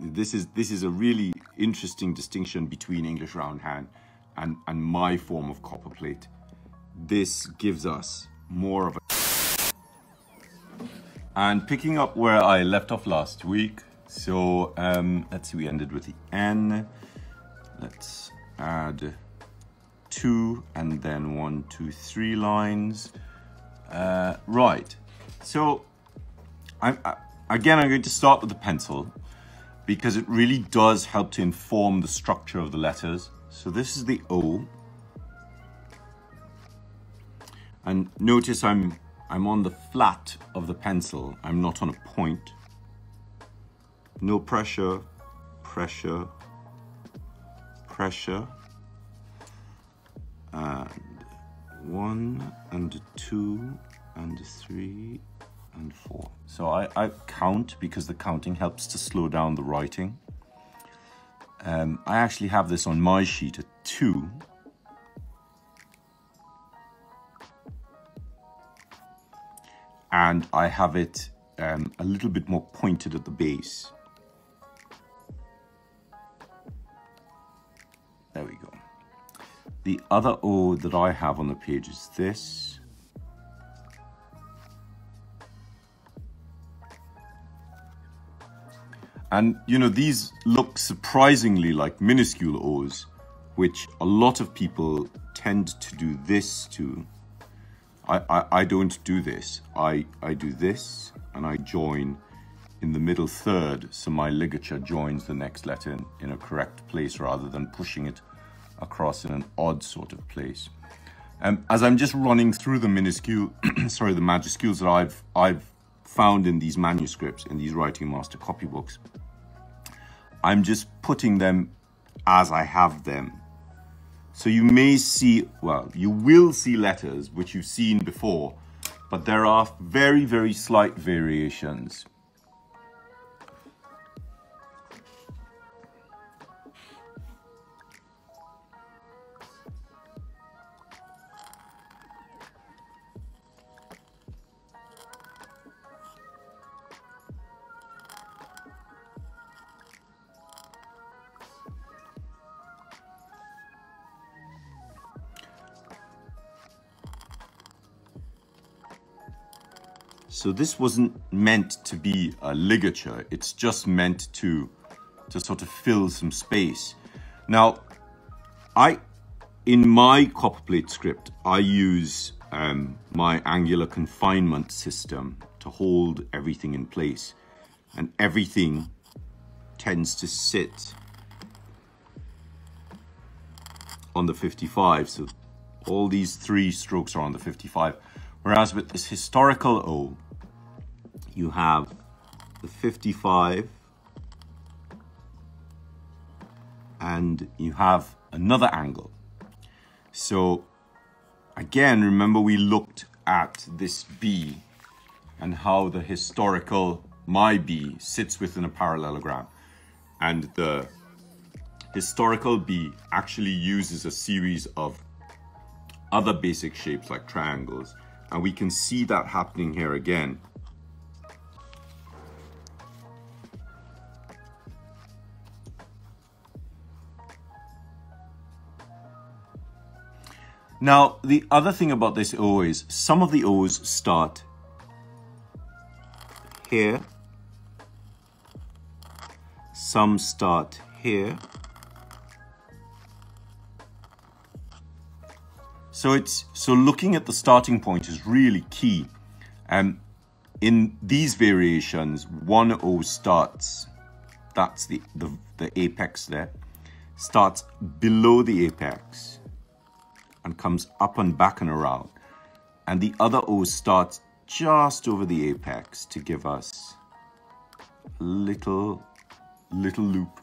this is a really interesting distinction between English roundhand and my form of copperplate. This gives us more of a... And picking up where I left off last week, so let's see, we ended with the N. Let's add 2 and then 1, 2, 3 lines. Right, so I'm going to start with the pencil because it really does help to inform the structure of the letters. So this is the O, and notice I'm on the flat of the pencil. I'm not on a point. No pressure, pressure, pressure. And 1 and 2 and 3 and 4. So I count because the counting helps to slow down the writing. I actually have this on my sheet at 2. And I have it a little bit more pointed at the base. There we go. The other O that I have on the page is this. And you know, these look surprisingly like minuscule O's, which a lot of people tend to do this to. I don't do this. I do this and I join in the middle third, so my ligature joins the next letter in a correct place rather than pushing it across in an odd sort of place. As I'm just running through the minuscule, sorry, the majuscules that I've found in these manuscripts, in these writing master copybooks, I'm just putting them as I have them. So you may see, well, you will see letters which you've seen before, but there are very, very slight variations. So this wasn't meant to be a ligature, it's just meant to sort of fill some space. Now, in my copperplate script, I use my angular confinement system to hold everything in place. And everything tends to sit on the 55. So all these 3 strokes are on the 55. Whereas with this historical O, you have the 55 and you have another angle. So again, remember we looked at this B and how the historical, my B, sits within a parallelogram. And the historical B actually uses a series of other basic shapes like triangles. And we can see that happening here again. Now, the other thing about this O is some of the O's start here, some start here. So looking at the starting point is really key. In these variations, one O starts, that's the apex there, starts below the apex and comes up and back and around. And the other O starts just over the apex to give us a little loop.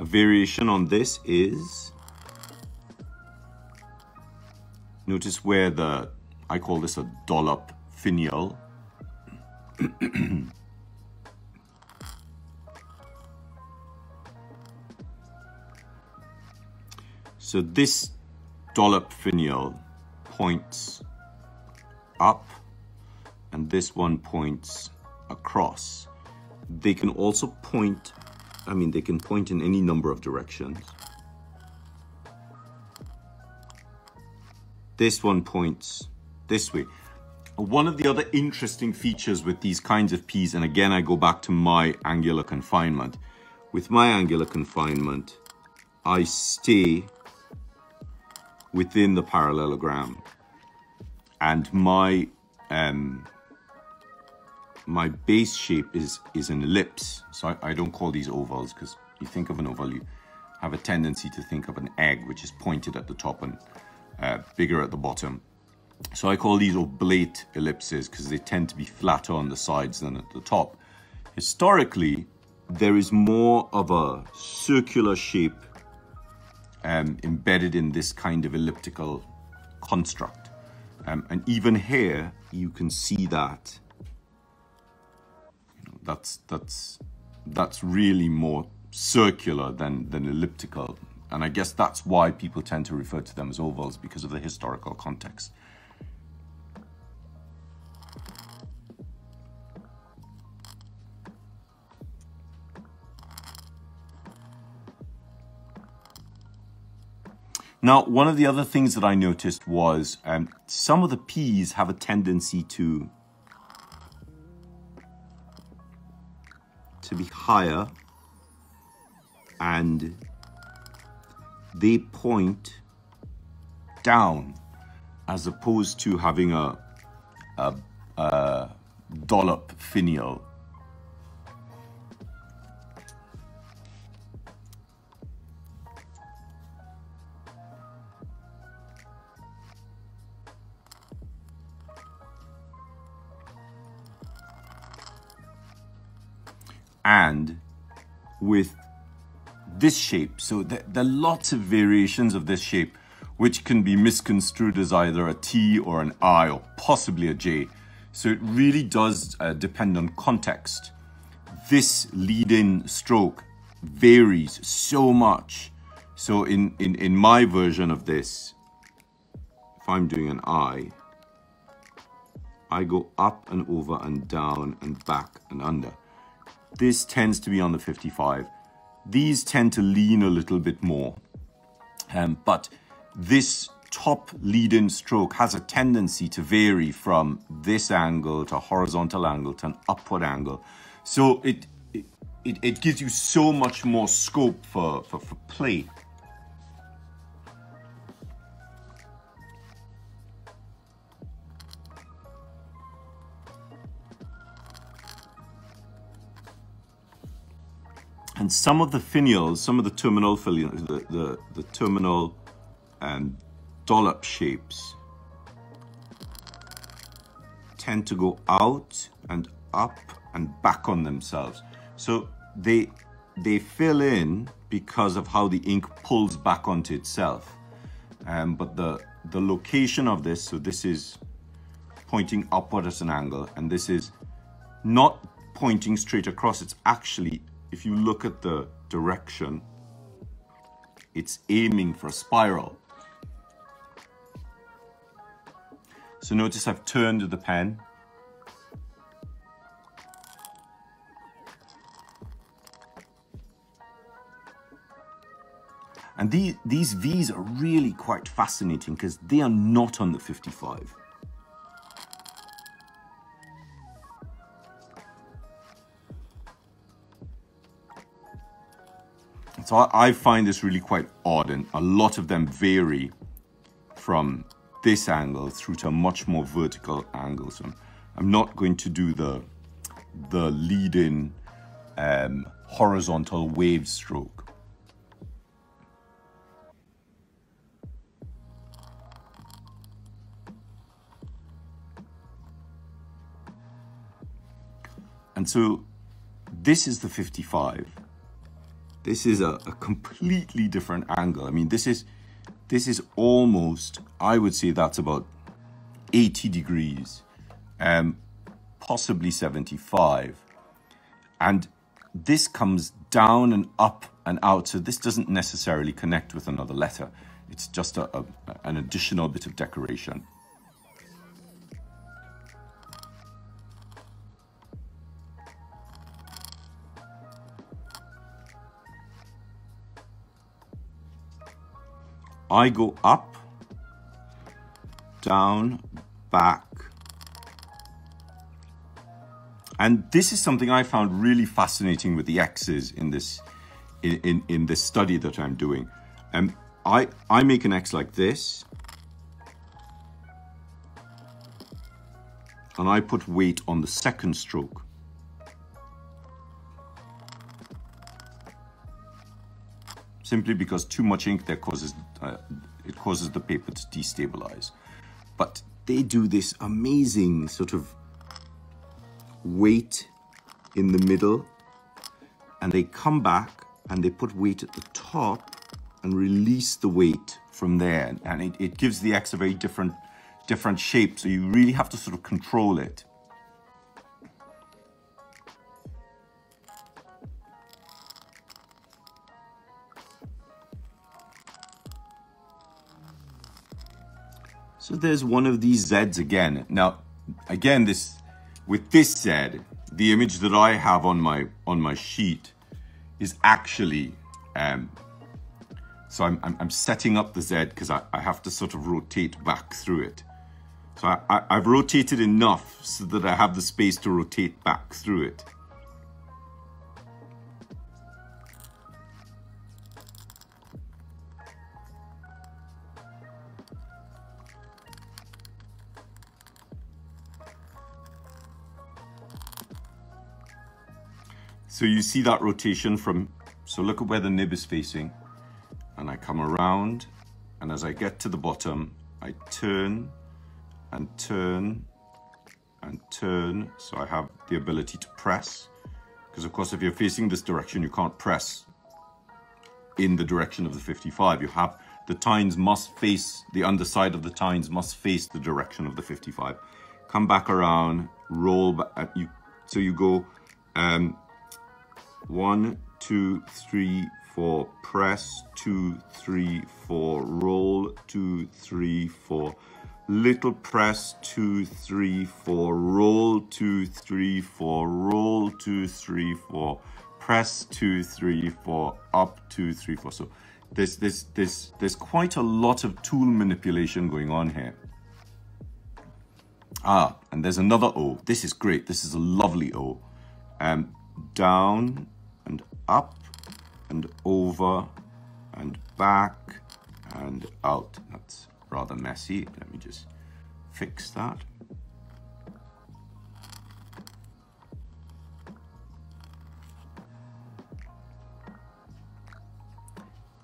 A variation on this is, notice where the I call this a dollop finial. So this dollop finial points up and this one points across. They can also point, I mean, they can point in any number of directions. This one points this way. One of the other interesting features with these kinds of P's, and again, I go back to my angular confinement. With my angular confinement, I stay within the parallelogram, and my my base shape is an ellipse. So I don't call these ovals, because you think of an oval, you have a tendency to think of an egg, which is pointed at the top and bigger at the bottom. So I call these oblate ellipses because they tend to be flatter on the sides than at the top. Historically, there is more of a circular shape embedded in this kind of elliptical construct. And even here, you can see that, you know, that's really more circular than elliptical. And I guess that's why people tend to refer to them as ovals, because of the historical context. Now, one of the other things that I noticed was some of the P's have a tendency to be higher, and they point down as opposed to having a dollop finial. And with this shape, so there are lots of variations of this shape, which can be misconstrued as either a T or an I or possibly a J. So it really does depend on context. This lead-in stroke varies so much. So in my version of this, if I'm doing an I go up and over and down and back and under. This tends to be on the 55. These tend to lean a little bit more. But this top lead-in stroke has a tendency to vary from this angle to a horizontal angle to an upward angle. So it gives you so much more scope for play. And some of the finials, some of the terminal finials, the terminal and dollop shapes tend to go out and up and back on themselves. So they fill in because of how the ink pulls back onto itself. But the location of this, so this is pointing upward at an angle, and this is not pointing straight across. It's actually, if you look at the direction, it's aiming for a spiral. So notice I've turned the pen. And these V's are really quite fascinating because they are not on the 55. So I find this really quite odd, and a lot of them vary from this angle through to a much more vertical angle. So I'm not going to do the lead-in horizontal wave stroke. And so this is the 55. This is a completely different angle. I mean, this is almost, I would say that's about 80 degrees, possibly 75. And this comes down and up and out, so this doesn't necessarily connect with another letter. It's just an additional bit of decoration. I go up, down, back. And this is something I found really fascinating with the X's in this, in this study that I'm doing. I make an X like this, and I put weight on the second stroke. Simply because too much ink there causes, it causes the paper to destabilize. But they do this amazing sort of weight in the middle, and they come back and they put weight at the top and release the weight from there. And it gives the X a very different shape. So you really have to sort of control it. So there's one of these Zs again. Now, again, with this Z, the image that I have on my sheet is actually, so I'm setting up the Z because I have to sort of rotate back through it. So I've rotated enough so that I have the space to rotate back through it. So you see that rotation from, so look at where the nib is facing, and I come around, and as I get to the bottom, I turn and turn and turn. So I have the ability to press, because of course, if you're facing this direction, you can't press in the direction of the 55. You have, the tines must face, the underside of the tines must face the direction of the 55. Come back around, roll back, so you go, 1, 2, 3, 4, press, 2, 3, 4, roll, 2, 3, 4, little press, 2, 3, 4, roll, 2, 3, 4, roll, 2, 3, 4, press, 2, 3, 4, up, 2, 3, 4. So there's quite a lot of tool manipulation going on here. Ah, and there's another O. This is great. This is a lovely O. Down and up and over and back and out. That's rather messy. Let me just fix that.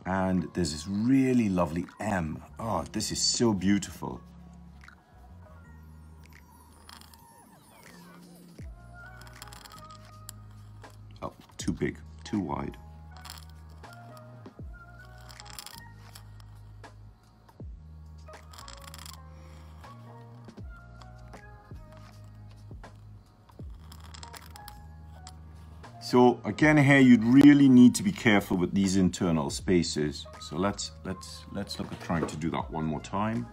And there's this really lovely M. Oh, this is so beautiful. Too big, too wide. So again, here you'd really need to be careful with these internal spaces. So let's look at trying to do that one more time.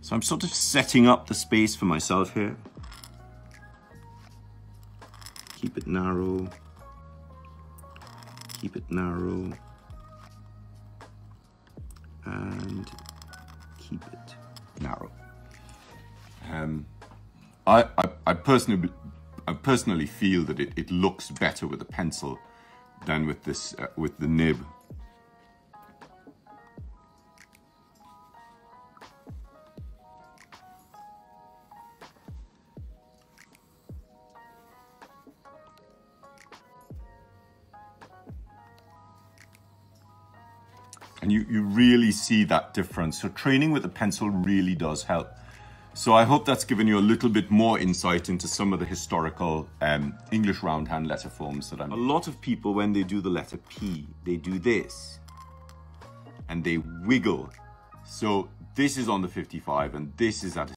So I'm sort of setting up the space for myself here. Keep it narrow, keep it narrow, and keep it narrow. I personally feel that it looks better with a pencil than with this with the nib. And you really see that difference. So training with a pencil really does help. So I hope that's given you a little bit more insight into some of the historical English roundhand letter forms that I'm... A lot of people, when they do the letter P, they do this. And they wiggle. So This is on the 55 and this is at a